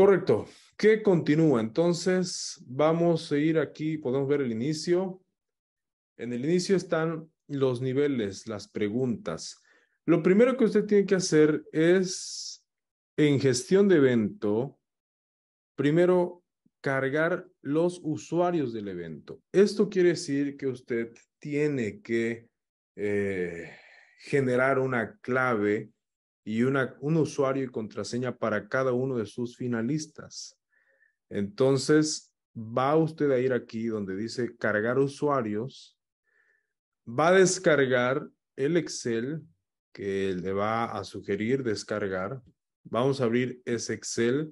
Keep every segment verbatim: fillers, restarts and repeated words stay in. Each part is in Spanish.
Correcto. ¿Qué continúa? Entonces, vamos a ir aquí, podemos ver el inicio. En el inicio están los niveles, las preguntas. Lo primero que usted tiene que hacer es, en gestión de evento, primero cargar los usuarios del evento. Esto quiere decir que usted tiene que eh, generar una clave y una, un usuario y contraseña para cada uno de sus finalistas. Entonces, va usted a ir aquí donde dice cargar usuarios, va a descargar el Excel que le va a sugerir descargar. Vamos a abrir ese Excel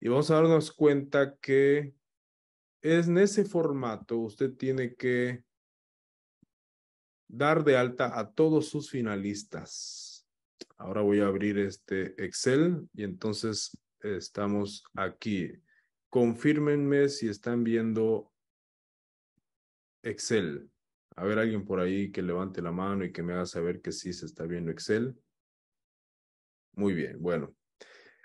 y vamos a darnos cuenta que es en ese formato usted tiene que dar de alta a todos sus finalistas. Ahora voy a abrir este Excel y entonces estamos aquí. Confírmenme si están viendo Excel. A ver, alguien por ahí que levante la mano y que me haga saber que sí se está viendo Excel. Muy bien, bueno.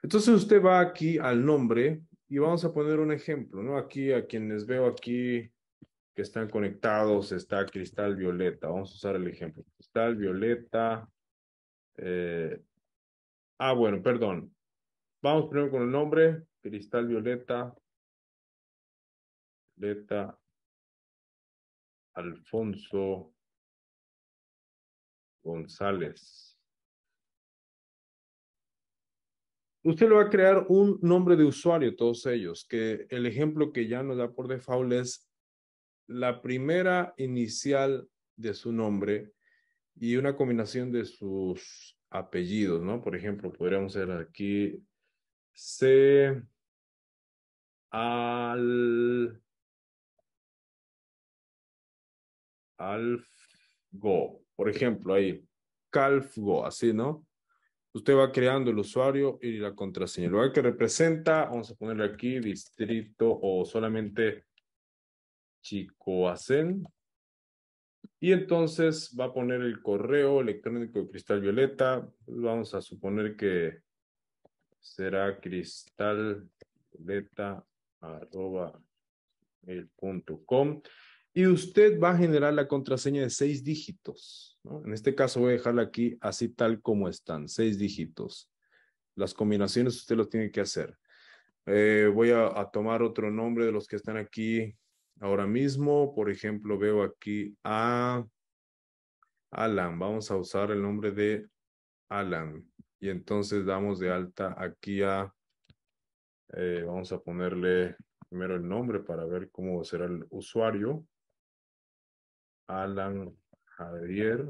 Entonces usted va aquí al nombre y vamos a poner un ejemplo, ¿no? Aquí a quienes veo aquí que están conectados está Cristal Violeta. Vamos a usar el ejemplo. Cristal Violeta. Eh, ah, bueno, perdón. Vamos primero con el nombre. Cristal Violeta. Violeta. Alfonso González. Usted le va a crear un nombre de usuario, todos ellos, que el ejemplo que ya nos da por default es la primera inicial de su nombre y una combinación de sus apellidos, ¿no? Por ejemplo, podríamos hacer aquí C al Alfgo, por ejemplo, ahí Calfgo, así, ¿no? Usted va creando el usuario y la contraseña. El lugar que representa, vamos a ponerle aquí distrito o solamente Chicoacén. Y entonces va a poner el correo electrónico de Cristal Violeta. Vamos a suponer que será cristalvioleta arroba gmail punto com. Y usted va a generar la contraseña de seis dígitos, ¿no? En este caso voy a dejarla aquí así tal como están, seis dígitos. Las combinaciones usted los tiene que hacer. Eh, voy a, a tomar otro nombre de los que están aquí. Ahora mismo, por ejemplo, veo aquí a Alan. Vamos a usar el nombre de Alan. Y entonces damos de alta aquí a... Eh, vamos a ponerle primero el nombre para ver cómo será el usuario. Alan Javier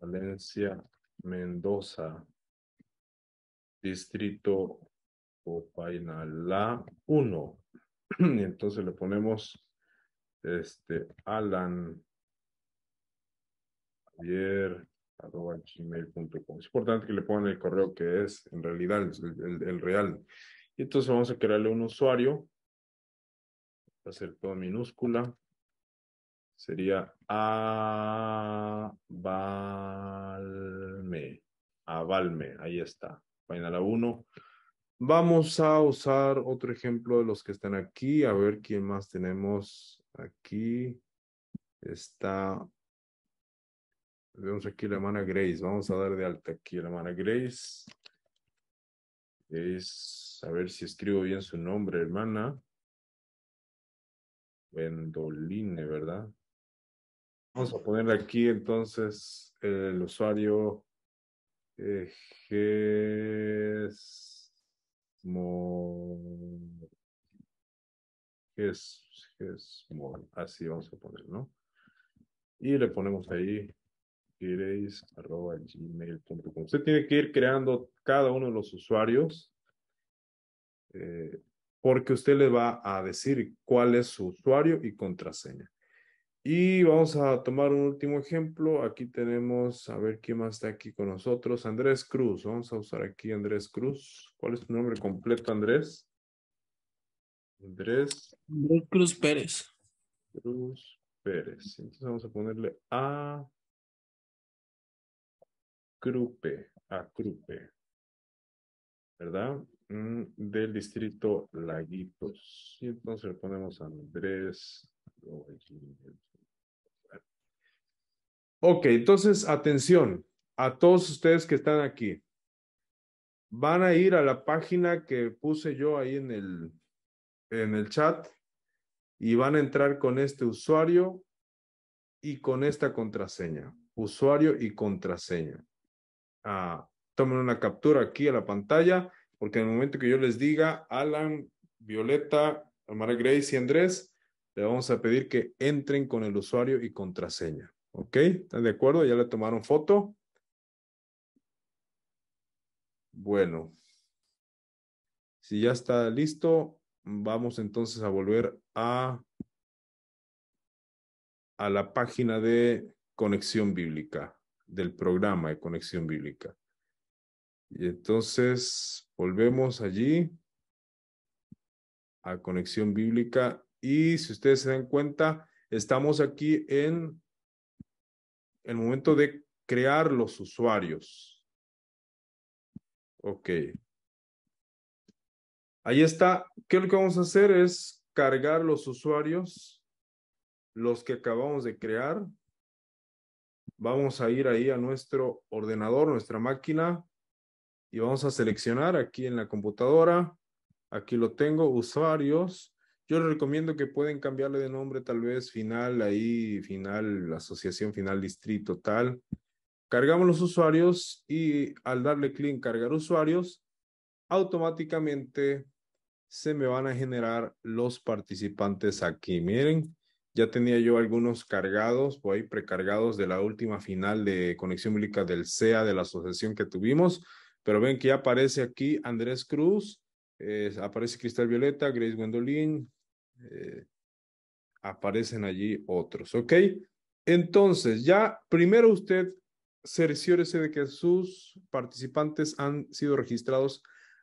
Valencia Mendoza. Distrito Copainalá uno. Y entonces le ponemos este Alan Javier arroba gmail punto com. Es importante que le pongan el correo que es en realidad el, el, el real. Y entonces vamos a crearle un usuario. Va a ser todo minúscula. Sería Avalme. Avalme. Ahí está. Vaina la uno. Vamos a usar otro ejemplo de los que están aquí. A ver quién más tenemos aquí. Está. Vemos aquí la hermana Grace. Vamos a dar de alta aquí a la hermana Grace. Grace. A ver si escribo bien su nombre, hermana. Vendoline, ¿verdad? Vamos a ponerle aquí entonces el usuario. Eh, G. Así vamos a poner, ¿no? Y le ponemos ahí grace arroba gmail punto com. Usted tiene que ir creando cada uno de los usuarios eh, porque usted le va a decir cuál es su usuario y contraseña. Y vamos a tomar un último ejemplo. Aquí tenemos, a ver quién más está aquí con nosotros. Andrés Cruz. Vamos a usar aquí Andrés Cruz. ¿Cuál es tu nombre completo, Andrés? Andrés. Andrés Cruz Pérez. Cruz Pérez. Entonces vamos a ponerle a Crupe. A Crupe. ¿Verdad? del distrito Laguitos. Y entonces le ponemos a Andrés. Ok, entonces atención a todos ustedes que están aquí. Van a ir a la página que puse yo ahí en el, en el chat y van a entrar con este usuario y con esta contraseña. Usuario y contraseña. Ah, tomen una captura aquí a la pantalla, porque en el momento que yo les diga Alan, Violeta, Amara Grace y Andrés, le vamos a pedir que entren con el usuario y contraseña. ¿Ok? ¿Están de acuerdo? ¿Ya le tomaron foto? Bueno, si ya está listo, vamos entonces a volver a, a la página de Conexión Bíblica, del programa de Conexión Bíblica. Y entonces volvemos allí a Conexión Bíblica y si ustedes se dan cuenta, estamos aquí en el momento de crear los usuarios. Ok. Ahí está. ¿Qué es lo que vamos a hacer? Es cargar los usuarios, los que acabamos de crear. Vamos a ir ahí a nuestro ordenador, nuestra máquina, y vamos a seleccionar aquí en la computadora. Aquí lo tengo, usuarios. Yo les recomiendo que pueden cambiarle de nombre, tal vez final, ahí, final, asociación, final, distrito, tal. Cargamos los usuarios y al darle clic en cargar usuarios, automáticamente se me van a generar los participantes aquí. Miren, ya tenía yo algunos cargados, por ahí precargados de la última final de Conexión Bíblica del C E A, de la asociación que tuvimos, pero ven que ya aparece aquí Andrés Cruz, eh, aparece Cristal Violeta, Grace Gwendolyn, eh, aparecen allí otros, ¿ok? Entonces, ya primero usted cerciórese de que sus participantes han sido registrados,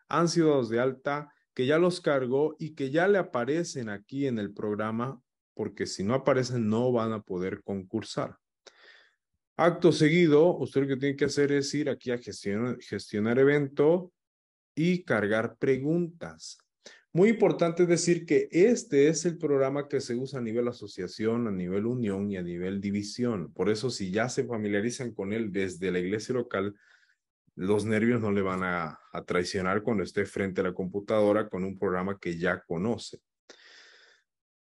han sido dados de alta, que ya los cargó y que ya le aparecen aquí en el programa, porque si no aparecen no van a poder concursar. Acto seguido, usted lo que tiene que hacer es ir aquí a gestionar, gestionar evento y cargar preguntas. Muy importante decir que este es el programa que se usa a nivel asociación, a nivel unión y a nivel división. Por eso, si ya se familiarizan con él desde la iglesia local, los nervios no le van a, a traicionar cuando esté frente a la computadora con un programa que ya conoce.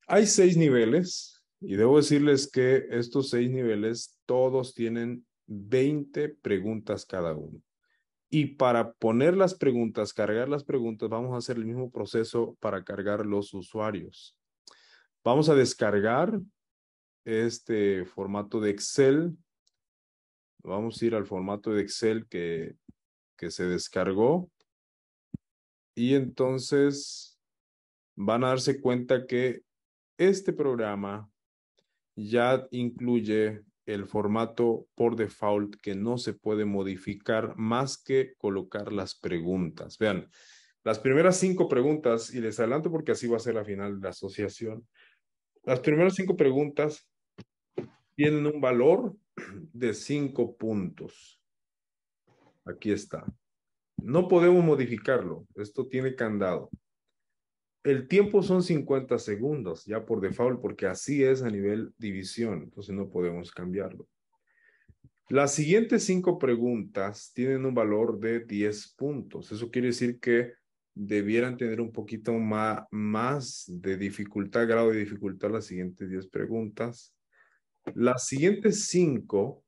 Hay seis niveles y debo decirles que estos seis niveles todos tienen veinte preguntas cada uno. Y para poner las preguntas, cargar las preguntas, vamos a hacer el mismo proceso para cargar los usuarios. Vamos a descargar este formato de Excel. Vamos a ir al formato de Excel que, que se descargó. Y entonces van a darse cuenta que este programa ya incluye el formato por default que no se puede modificar más que colocar las preguntas. Vean, las primeras cinco preguntas, y les adelanto porque así va a ser la final de la asociación, las primeras cinco preguntas tienen un valor de cinco puntos. Aquí está. No podemos modificarlo. Esto tiene candado. El tiempo son cincuenta segundos, ya por default, porque así es a nivel división, entonces no podemos cambiarlo. Las siguientes cinco preguntas tienen un valor de diez puntos. Eso quiere decir que debieran tener un poquito más, más de dificultad, grado de dificultad, las siguientes diez preguntas. Las siguientes cinco,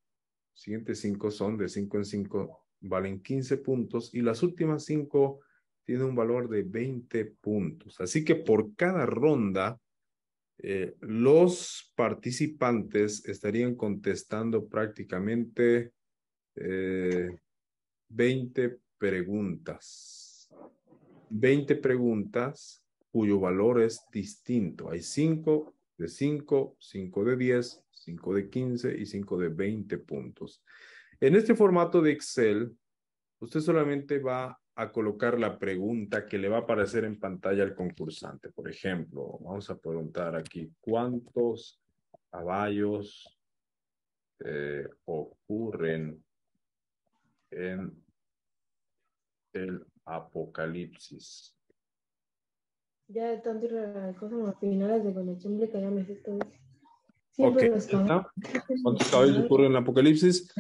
siguientes cinco son de cinco en cinco, valen quince puntos, y las últimas cinco tiene un valor de veinte puntos. Así que por cada ronda, eh, los participantes estarían contestando prácticamente eh, veinte preguntas. veinte preguntas cuyo valor es distinto. Hay cinco de cinco, cinco de diez, cinco de quince y cinco de veinte puntos. En este formato de Excel, usted solamente va a a colocar la pregunta que le va a aparecer en pantalla al concursante. Por ejemplo, vamos a preguntar aquí, ¿cuántos caballos eh, ocurren en el Apocalipsis. Ya de tanto ir a las cosas finales de Conexión Bíblica, ya me sé todo. Siempre ok, ¿está? ¿Cuántos caballos ocurren en Apocalipsis?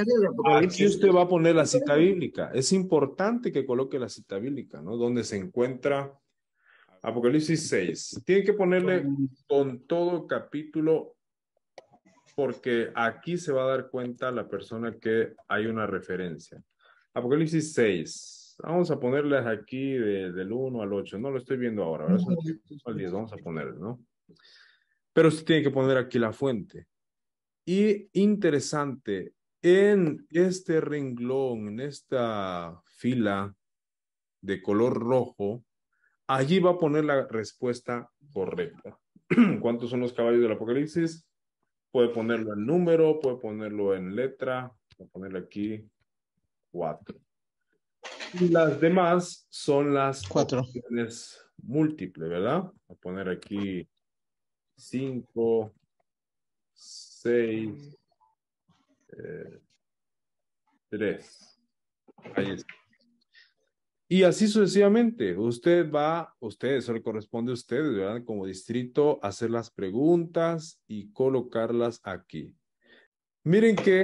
Aquí usted va a poner la cita bíblica. Es importante que coloque la cita bíblica, ¿no? Donde se encuentra Apocalipsis seis. Tiene que ponerle con todo capítulo, porque aquí se va a dar cuenta la persona que hay una referencia. Apocalipsis seis. Vamos a ponerles aquí de, del uno al ocho. No lo estoy viendo ahora, ¿verdad? Son al diez. Vamos a ponerle, ¿no? Pero se tiene que poner aquí la fuente. Y interesante, en este renglón, en esta fila de color rojo, allí va a poner la respuesta correcta. ¿Cuántos son los caballos del Apocalipsis? Puede ponerlo en número, puede ponerlo en letra, voy a ponerle aquí cuatro. Y las demás son las cuatro opciones múltiples, ¿verdad? Voy a poner aquí cinco, seis, tres. Ahí está. Y así sucesivamente. Usted va, ustedes, eso le corresponde a ustedes, ¿verdad? Como distrito, hacer las preguntas y colocarlas aquí. Miren que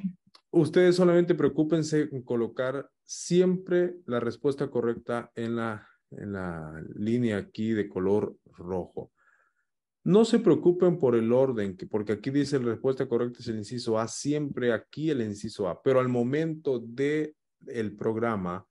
ustedes solamente preocúpense en colocar siempre la respuesta correcta en la, en la línea aquí de color rojo. No se preocupen por el orden, porque aquí dice la respuesta correcta es el inciso A, siempre aquí el inciso A. Pero al momento de el programa,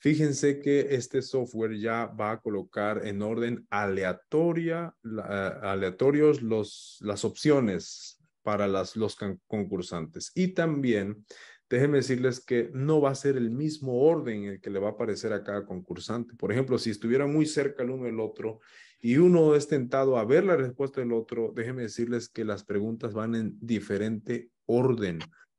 fíjense que este software ya va a colocar en orden aleatoria, la, aleatorios los, las opciones para las, los concursantes. Y también, déjenme decirles que no va a ser el mismo orden el que le va a aparecer a cada concursante. Por ejemplo, si estuviera muy cerca el uno del otro, y uno es tentado a ver la respuesta del otro, déjenme decirles que las preguntas van en diferente orden.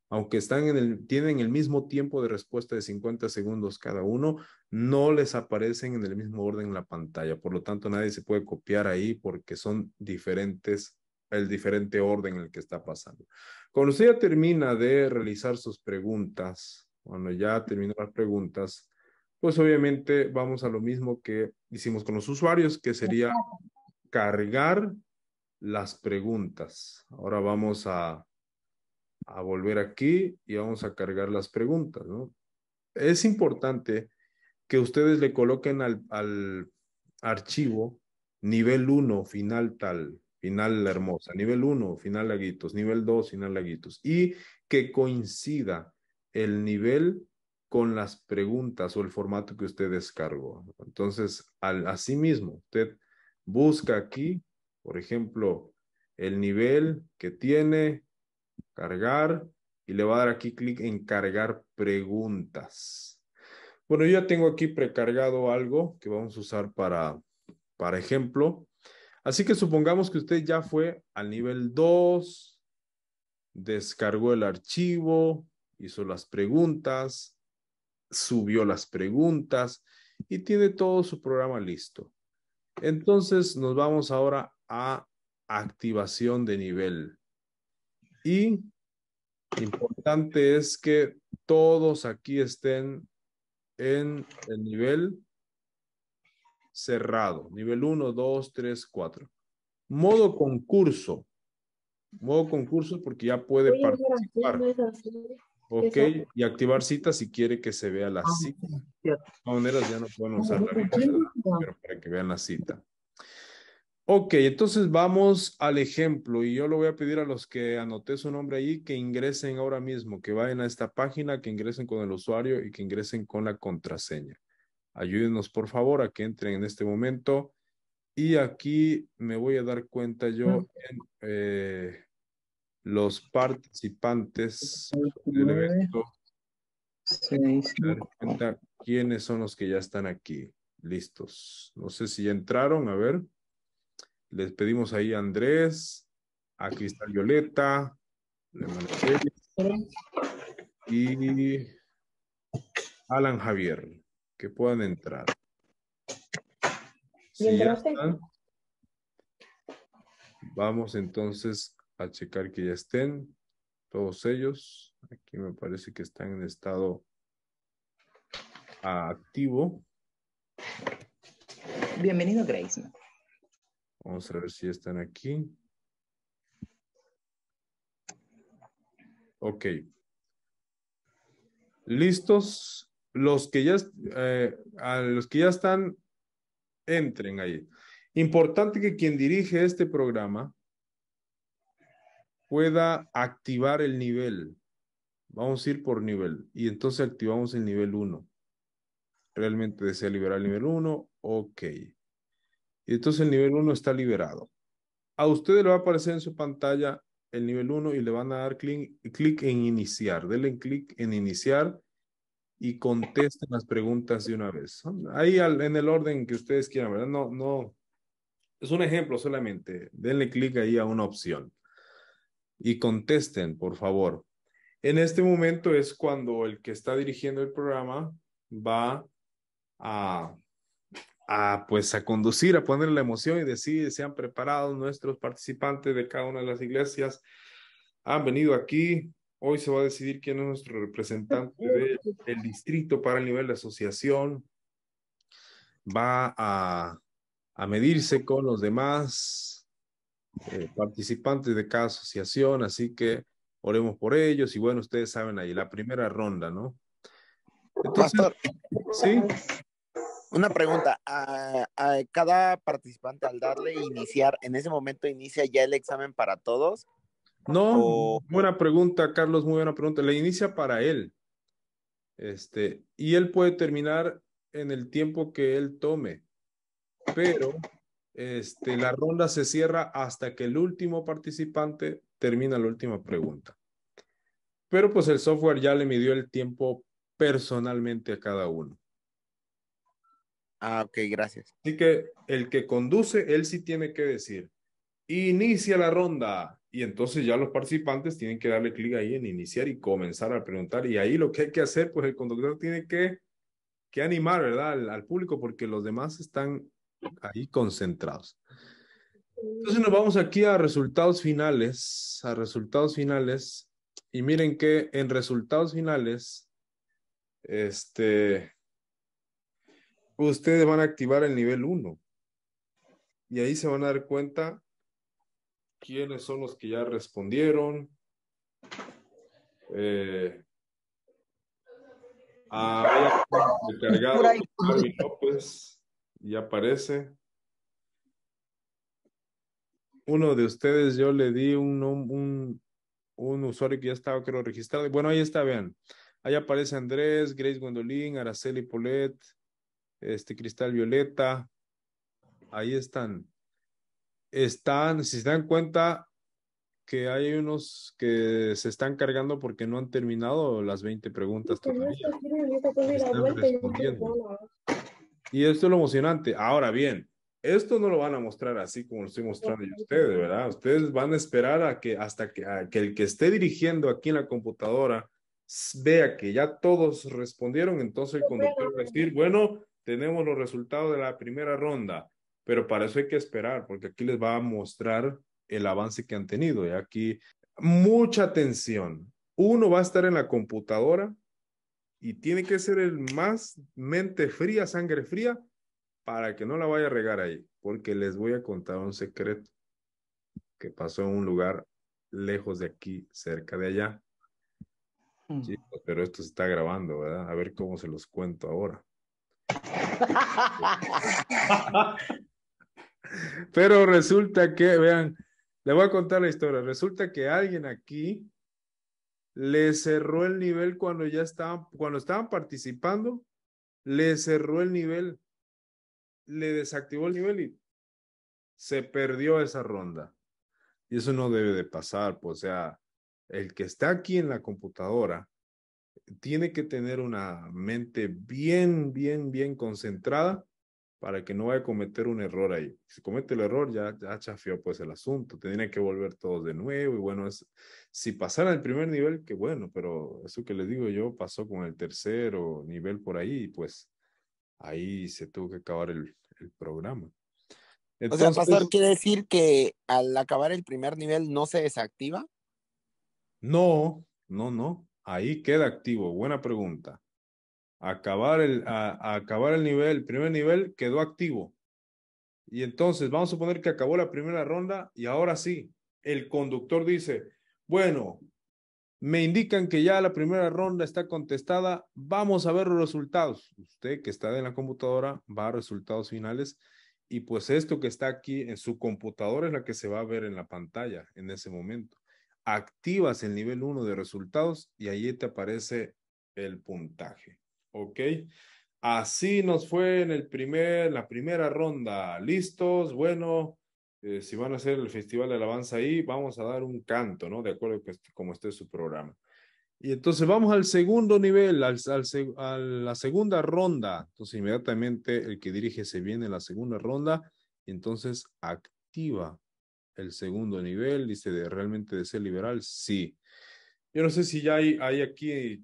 Aunque están en el, tienen el mismo tiempo de respuesta de cincuenta segundos cada uno, no les aparecen en el mismo orden en la pantalla. Por lo tanto, nadie se puede copiar ahí porque son diferentes, el diferente orden en el que está pasando. Cuando usted ya termina de realizar sus preguntas, cuando ya terminó las preguntas, pues obviamente vamos a lo mismo que hicimos con los usuarios, que sería cargar las preguntas. Ahora vamos a, a volver aquí y vamos a cargar las preguntas, ¿no? Es importante que ustedes le coloquen al, al archivo nivel uno, final tal, final la hermosa, nivel uno, final laguitos, nivel dos, final laguitos, y que coincida el nivel con las preguntas o el formato que usted descargó. Entonces, al, así mismo, usted busca aquí, por ejemplo, el nivel que tiene, cargar, y le va a dar aquí clic en cargar preguntas. Bueno, yo ya tengo aquí precargado algo que vamos a usar para, para ejemplo. Así que supongamos que usted ya fue al nivel dos, descargó el archivo, hizo las preguntas, subió las preguntas y tiene todo su programa listo. Entonces nos vamos ahora a activación de nivel. Y importante es que todos aquí estén en el nivel cerrado. Nivel uno, dos, tres, cuatro. Modo concurso. Modo concurso porque ya puede Oye, participar. Ok, y activar cita si quiere que se vea la cita. De todas maneras ya no pueden usar la Biblia, pero para que vean la cita. Ok, entonces vamos al ejemplo y yo le voy a pedir a los que anoté su nombre ahí que ingresen ahora mismo, que vayan a esta página, que ingresen con el usuario y que ingresen con la contraseña. Ayúdenos por favor a que entren en este momento y aquí me voy a dar cuenta yo en... Eh, los participantes del evento. Cuenta quiénes son los que ya están aquí listos. No sé si ya entraron, a ver. Les pedimos ahí a Andrés, a Cristal Violeta, y Alan Javier, que puedan entrar. Si ya están, vamos entonces a checar que ya estén todos ellos. Aquí me parece que están en estado activo. Bienvenido, Grace. Vamos a ver si están aquí. Ok. Listos. Los que ya, eh, a los que ya están, entren ahí. Importante que quien dirige este programa pueda activar el nivel. Vamos a ir por nivel. Y entonces activamos el nivel uno. ¿Realmente desea liberar el nivel uno? Ok. Y entonces el nivel uno está liberado. A ustedes le va a aparecer en su pantalla el nivel uno y le van a dar clic en iniciar. Denle clic en iniciar y contesten las preguntas de una vez. Ahí al, en el orden que ustedes quieran, ¿verdad? No, no. Es un ejemplo solamente. Denle clic ahí a una opción. Y contesten, por favor. En este momento es cuando el que está dirigiendo el programa va a, a, pues, a conducir, a poner la emoción y decir, se han preparado nuestros participantes de cada una de las iglesias. Han venido aquí. Hoy se va a decidir quién es nuestro representante del de distrito para el nivel de asociación. Va a, a medirse con los demás eh, participantes de cada asociación. Así que oremos por ellos. Y bueno, ustedes saben ahí, la primera ronda, ¿no? Entonces, pastor, ¿sí? Una pregunta. A, a cada participante, al darle iniciar, ¿en ese momento inicia ya el examen para todos? No, o... buena pregunta, Carlos, muy buena pregunta. Le inicia para él. Este, y él puede terminar en el tiempo que él tome. Pero este, la ronda se cierra hasta que el último participante termina la última pregunta. Pero pues el software ya le midió el tiempo personalmente a cada uno. Ah, ok, gracias. Así que el que conduce, él sí tiene que decir, inicia la ronda. Y entonces ya los participantes tienen que darle clic ahí en iniciar y comenzar a preguntar. Y ahí lo que hay que hacer, pues el conductor tiene que, que animar, ¿verdad? Al, al público, porque los demás están ahí concentrados. Entonces nos vamos aquí a resultados finales, a resultados finales. Y miren que en resultados finales, este, ustedes van a activar el nivel uno. Y ahí se van a dar cuenta quiénes son los que ya respondieron. Eh, ah, el cargado, Carmen López, ya aparece. Uno de ustedes, yo le di un, un, un usuario que ya estaba, creo, registrado. Bueno, ahí está, vean. Ahí aparece Andrés, Grace Gwendolyn, Araceli Polet, este, Cristal Violeta. Ahí están. Están, si se dan cuenta que hay unos que se están cargando porque no han terminado las veinte preguntas todavía. Están respondiendo. Y esto es lo emocionante. Ahora bien, esto no lo van a mostrar así como lo estoy mostrando yo a ustedes, ¿verdad? Ustedes van a esperar a que hasta que, a que el que esté dirigiendo aquí en la computadora vea que ya todos respondieron. Entonces el conductor va a decir, bueno, tenemos los resultados de la primera ronda. Pero para eso hay que esperar, porque aquí les va a mostrar el avance que han tenido. Y aquí, mucha atención. Uno va a estar en la computadora y tiene que ser el más mente fría, sangre fría, para que no la vaya a regar ahí. Porque les voy a contar un secreto que pasó en un lugar lejos de aquí, cerca de allá. Mm. Chicos, pero esto se está grabando, ¿verdad? A ver cómo se los cuento ahora. Pero resulta que, vean, le voy a contar la historia. Resulta que alguien aquí le cerró el nivel cuando ya estaban, cuando estaban participando, le cerró el nivel, le desactivó el nivel y se perdió esa ronda. Y eso no debe de pasar, pues, o sea, el que está aquí en la computadora tiene que tener una mente bien, bien, bien concentrada para que no vaya a cometer un error ahí. Si comete el error, ya, ya chafió pues el asunto. Tendrían que volver todos de nuevo. Y bueno, es, si pasara el primer nivel, qué bueno, pero eso que les digo yo pasó con el tercero nivel por ahí, y pues ahí se tuvo que acabar el, el programa. Entonces, o sea, pastor, ¿quiere decir que al acabar el primer nivel no se desactiva? No, no, no. Ahí queda activo. Buena pregunta. Acabar el, a, a acabar el nivel, el primer nivel quedó activo. Y entonces vamos a suponer que acabó la primera ronda y ahora sí, el conductor dice, bueno, me indican que ya la primera ronda está contestada, vamos a ver los resultados. Usted que está en la computadora va a resultados finales y pues esto que está aquí en su computadora es la que se va a ver en la pantalla en ese momento. Activas el nivel uno de resultados y ahí te aparece el puntaje. ¿Ok? Así nos fue en el primer, la primera ronda. ¿Listos? Bueno, eh, si van a hacer el Festival de Alabanza ahí, vamos a dar un canto, ¿no? De acuerdo a cómo esté su programa. Y entonces vamos al segundo nivel, al, al, a la segunda ronda. Entonces inmediatamente el que dirige se viene a la segunda ronda. Y entonces activa el segundo nivel. Dice, de, ¿realmente de ser liberal? Sí. Yo no sé si ya hay, hay aquí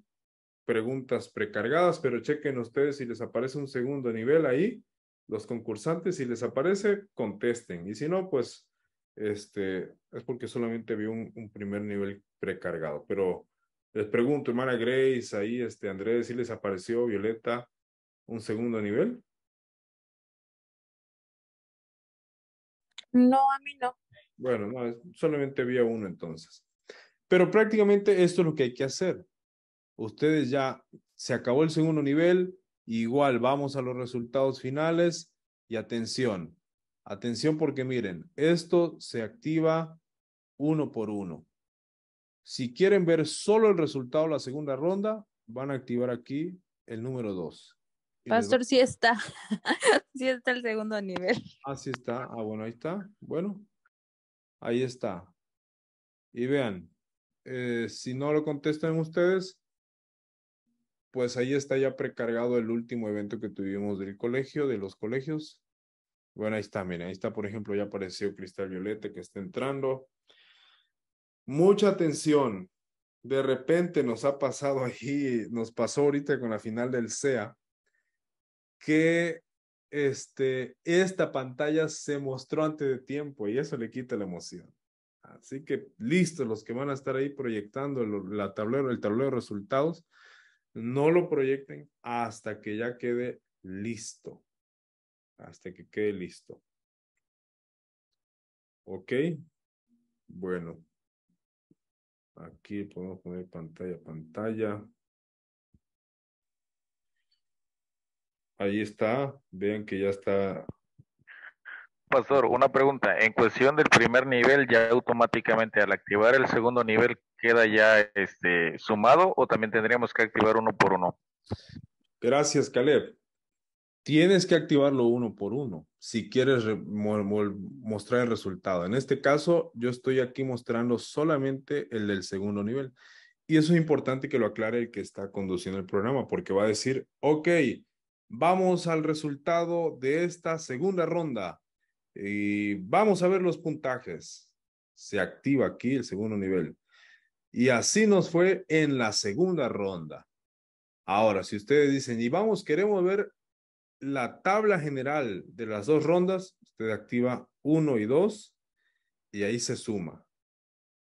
preguntas precargadas, pero chequen ustedes si les aparece un segundo nivel ahí, los concursantes, si les aparece, contesten, y si no, pues, este, es porque solamente vi un, un primer nivel precargado, pero les pregunto, hermana Grace, ahí, este, Andrés, si les apareció, Violeta, un segundo nivel. No, a mí no. Bueno, no, solamente vi a uno entonces, pero prácticamente esto es lo que hay que hacer. Ustedes ya se acabó el segundo nivel, igual vamos a los resultados finales y atención, atención porque miren, esto se activa uno por uno. Si quieren ver solo el resultado de la segunda ronda, van a activar aquí el número dos. Pastor, sí está, sí está el segundo nivel. Ah, sí está, ah bueno, ahí está, bueno, ahí está. Y vean, eh, si no lo contestan ustedes, pues ahí está ya precargado el último evento que tuvimos del colegio, de los colegios. Bueno, ahí está, miren, ahí está, por ejemplo, ya apareció Cristal Violeta que está entrando. Mucha atención. De repente nos ha pasado ahí, nos pasó ahorita con la final del C E A, que este, esta pantalla se mostró antes de tiempo y eso le quita la emoción. Así que listos los que van a estar ahí proyectando la tablero, el tablero de resultados. No lo proyecten hasta que ya quede listo. Hasta que quede listo. ¿Ok? Bueno. Aquí podemos poner pantalla, pantalla. Ahí está. Vean que ya está. Pastor, una pregunta. En cuestión del primer nivel, ya automáticamente al activar el segundo nivel, ¿queda ya este, sumado o también tendríamos que activar uno por uno? Gracias, Caleb. Tienes que activarlo uno por uno si quieres mostrar el resultado. En este caso, yo estoy aquí mostrando solamente el del segundo nivel. Y eso es importante que lo aclare el que está conduciendo el programa porque va a decir, ok, vamos al resultado de esta segunda ronda y vamos a ver los puntajes. Se activa aquí el segundo nivel. Y así nos fue en la segunda ronda. Ahora, si ustedes dicen, y vamos, queremos ver la tabla general de las dos rondas, usted activa uno y dos, y ahí se suma.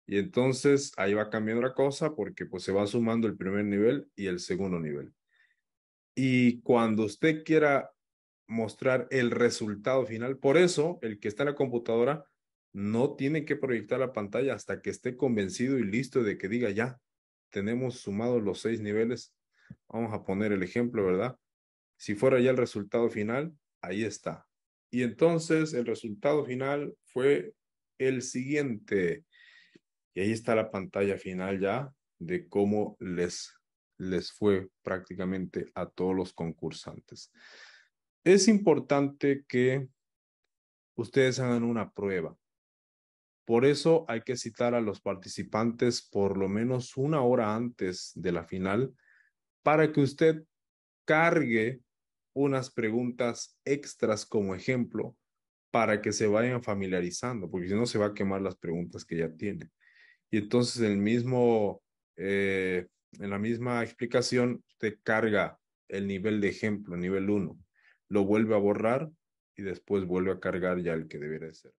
Y entonces, ahí va cambiando la cosa, porque pues se va sumando el primer nivel y el segundo nivel. Y cuando usted quiera mostrar el resultado final, por eso, el que está en la computadora, no tiene que proyectar la pantalla hasta que esté convencido y listo de que diga ya, tenemos sumados los seis niveles. Vamos a poner el ejemplo, ¿verdad? Si fuera ya el resultado final, ahí está. Y entonces el resultado final fue el siguiente. Y ahí está la pantalla final ya de cómo les, les fue prácticamente a todos los concursantes. Es importante que ustedes hagan una prueba. Por eso hay que citar a los participantes por lo menos una hora antes de la final para que usted cargue unas preguntas extras como ejemplo para que se vayan familiarizando, porque si no se va a quemar las preguntas que ya tiene. Y entonces el mismo, eh, en la misma explicación usted carga el nivel de ejemplo, nivel uno, lo vuelve a borrar y después vuelve a cargar ya el que debería ser.